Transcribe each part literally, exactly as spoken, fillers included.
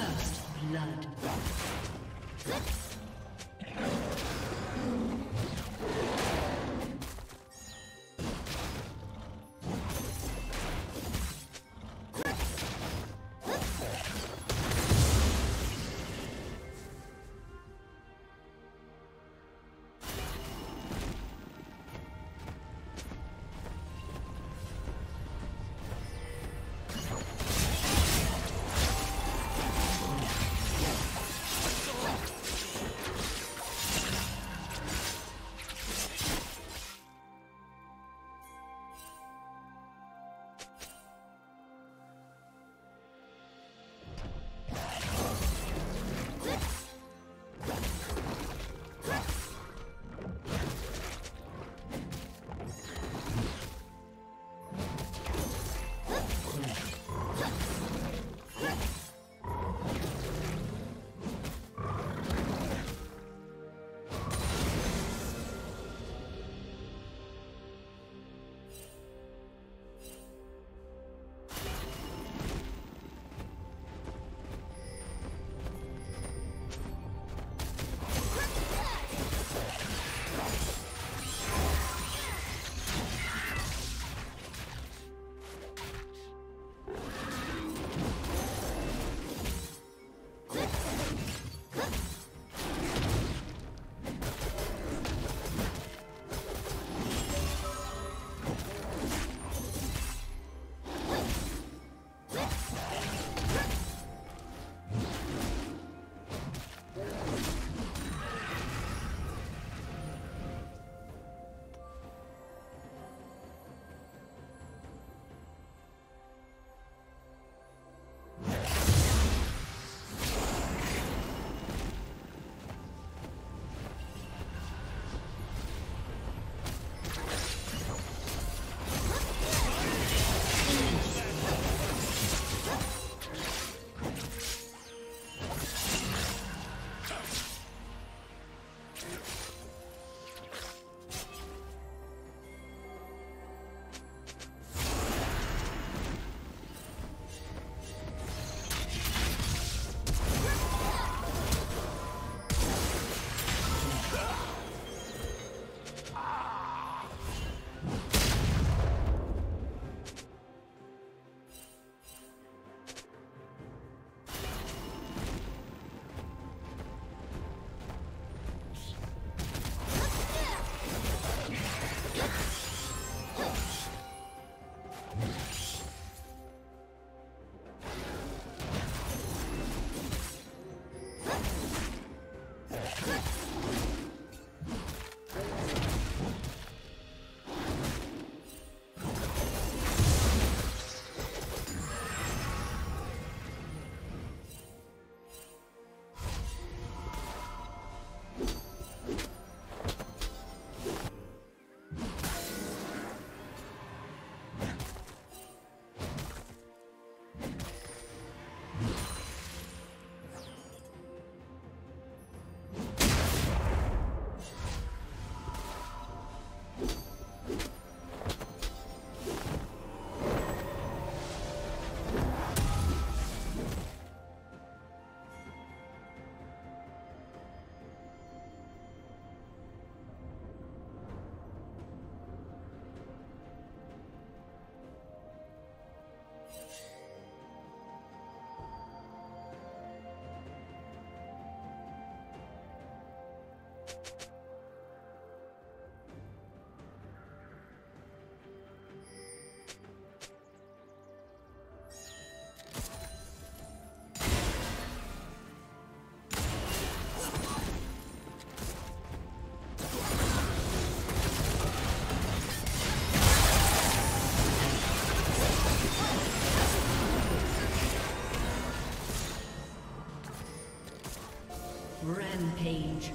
First blood. Rampage.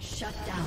Shut down.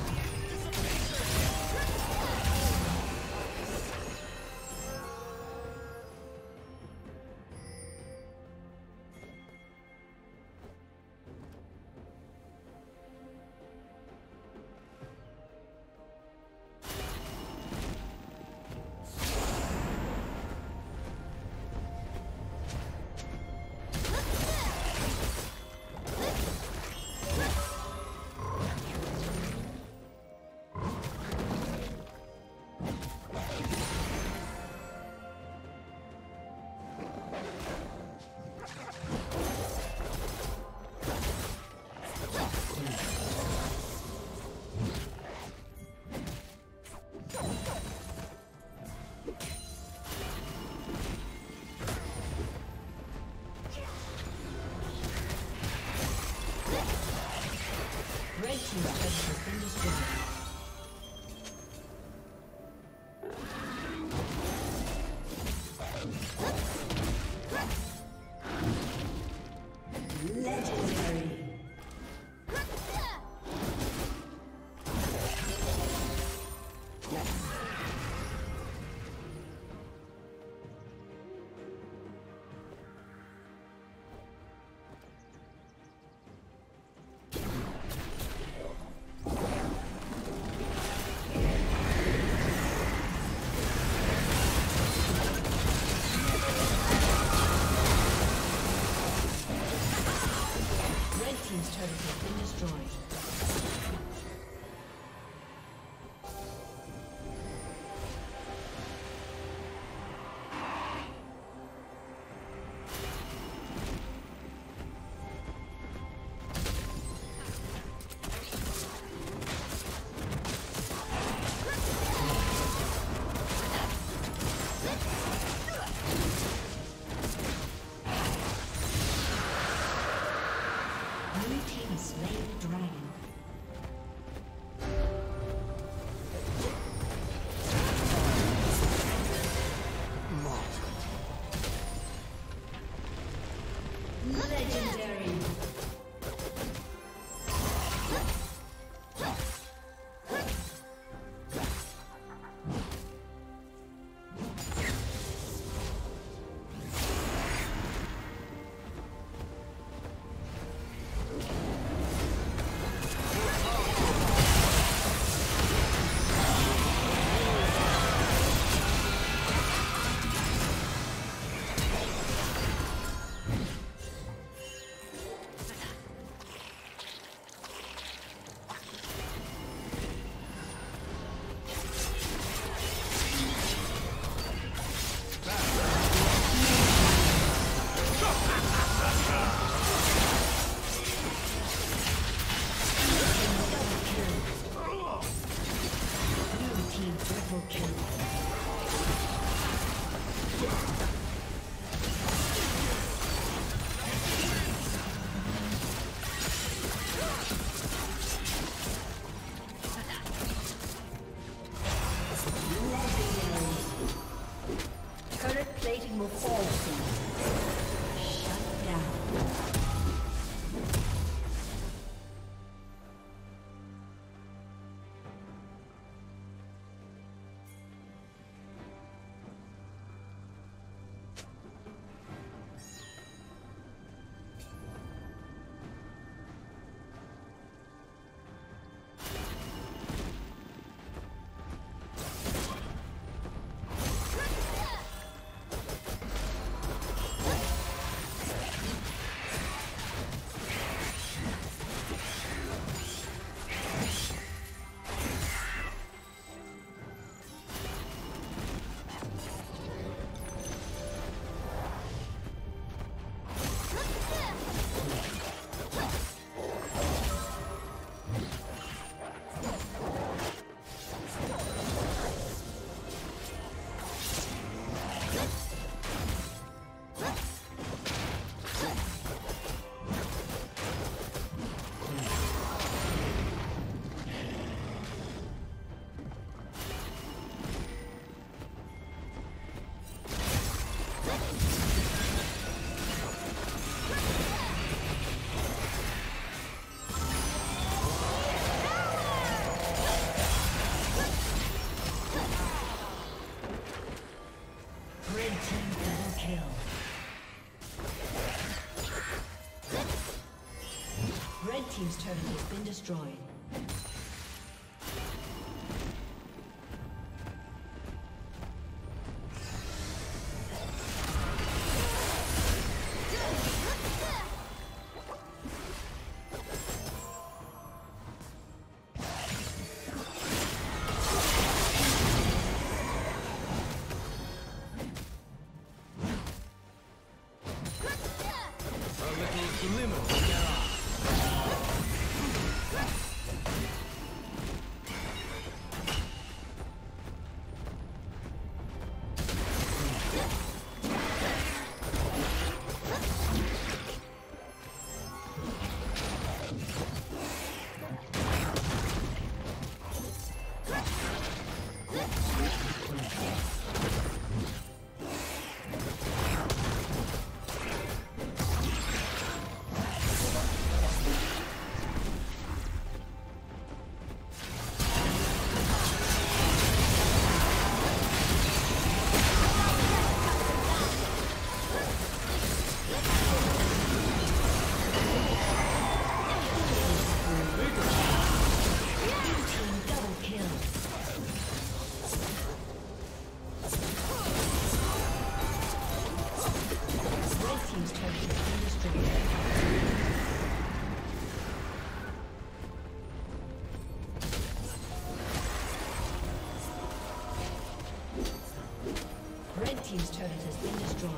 Team's turret has been destroyed. His turret has been destroyed.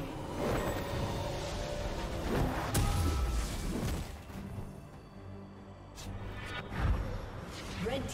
Red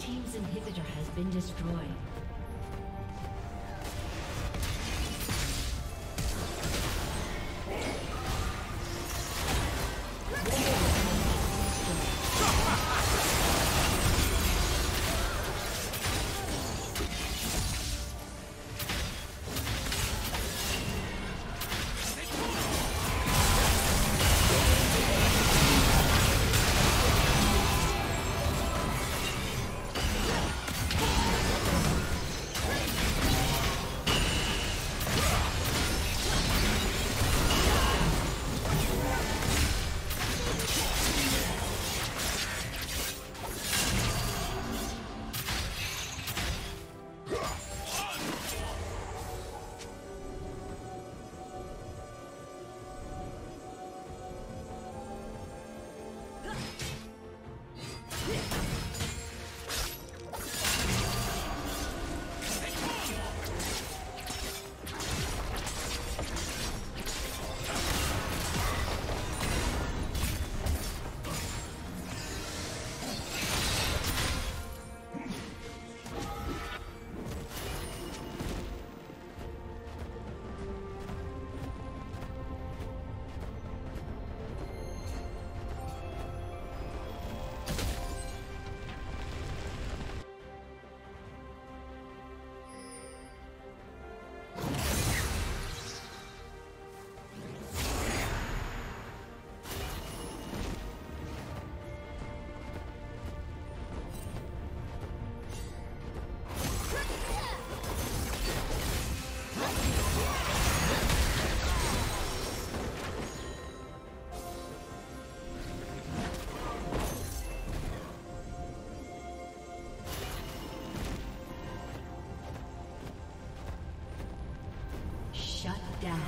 Team's inhibitor has been destroyed. Shut down.